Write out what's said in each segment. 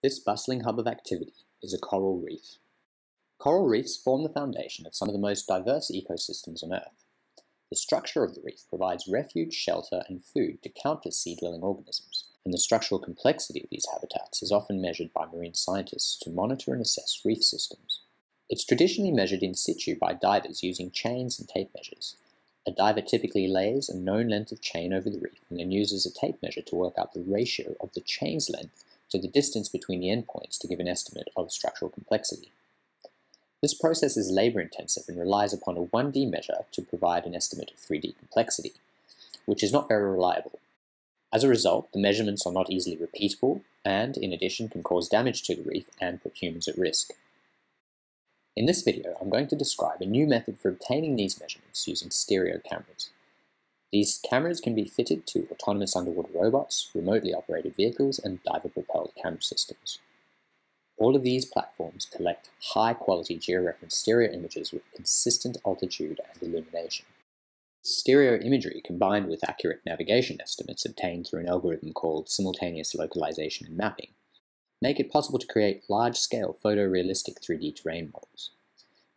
This bustling hub of activity is a coral reef. Coral reefs form the foundation of some of the most diverse ecosystems on Earth. The structure of the reef provides refuge, shelter, and food to countless sea-dwelling organisms, and the structural complexity of these habitats is often measured by marine scientists to monitor and assess reef systems. It's traditionally measured in situ by divers using chains and tape measures. A diver typically lays a known length of chain over the reef and then uses a tape measure to work out the ratio of the chain's length to the distance between the endpoints to give an estimate of structural complexity. This process is labour-intensive and relies upon a 1D measure to provide an estimate of 3D complexity, which is not very reliable. As a result, the measurements are not easily repeatable and, in addition, can cause damage to the reef and put humans at risk. In this video, I'm going to describe a new method for obtaining these measurements using stereo cameras. These cameras can be fitted to autonomous underwater robots, remotely operated vehicles, and diver-propelled camera systems. All of these platforms collect high-quality georeferenced stereo images with consistent altitude and illumination. Stereo imagery combined with accurate navigation estimates obtained through an algorithm called simultaneous localization and mapping make it possible to create large-scale photorealistic 3D terrain models.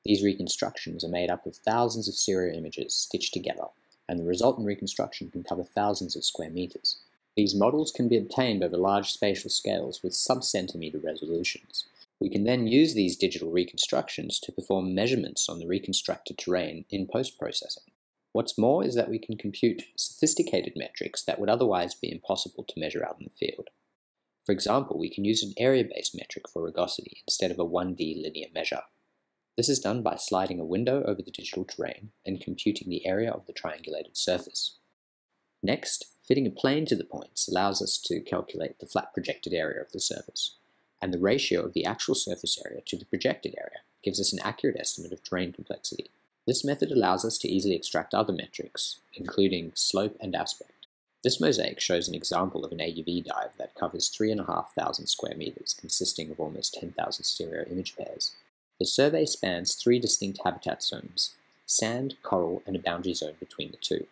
These reconstructions are made up of thousands of stereo images stitched together, and the resultant reconstruction can cover thousands of square meters. These models can be obtained over large spatial scales with sub-centimeter resolutions. We can then use these digital reconstructions to perform measurements on the reconstructed terrain in post-processing. What's more is that we can compute sophisticated metrics that would otherwise be impossible to measure out in the field. For example, we can use an area-based metric for rugosity instead of a 1D linear measure. This is done by sliding a window over the digital terrain and computing the area of the triangulated surface. Next, fitting a plane to the points allows us to calculate the flat projected area of the surface, and the ratio of the actual surface area to the projected area gives us an accurate estimate of terrain complexity. This method allows us to easily extract other metrics, including slope and aspect. This mosaic shows an example of an AUV dive that covers 3,500 square meters, consisting of almost 10,000 stereo image pairs. The survey spans three distinct habitat zones: sand, coral, and a boundary zone between the two.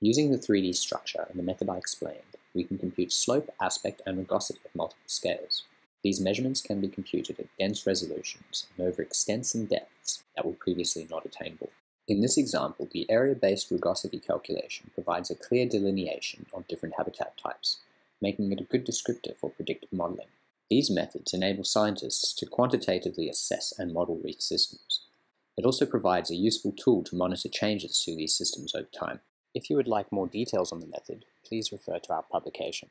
Using the 3D structure and the method I explained, we can compute slope, aspect, and rugosity at multiple scales. These measurements can be computed at dense resolutions and over extents and depths that were previously not attainable. In this example, the area-based rugosity calculation provides a clear delineation of different habitat types, making it a good descriptor for predictive modeling. These methods enable scientists to quantitatively assess and model reef systems. It also provides a useful tool to monitor changes to these systems over time. If you would like more details on the method, please refer to our publication.